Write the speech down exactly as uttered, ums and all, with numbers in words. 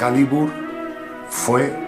Excalibur fue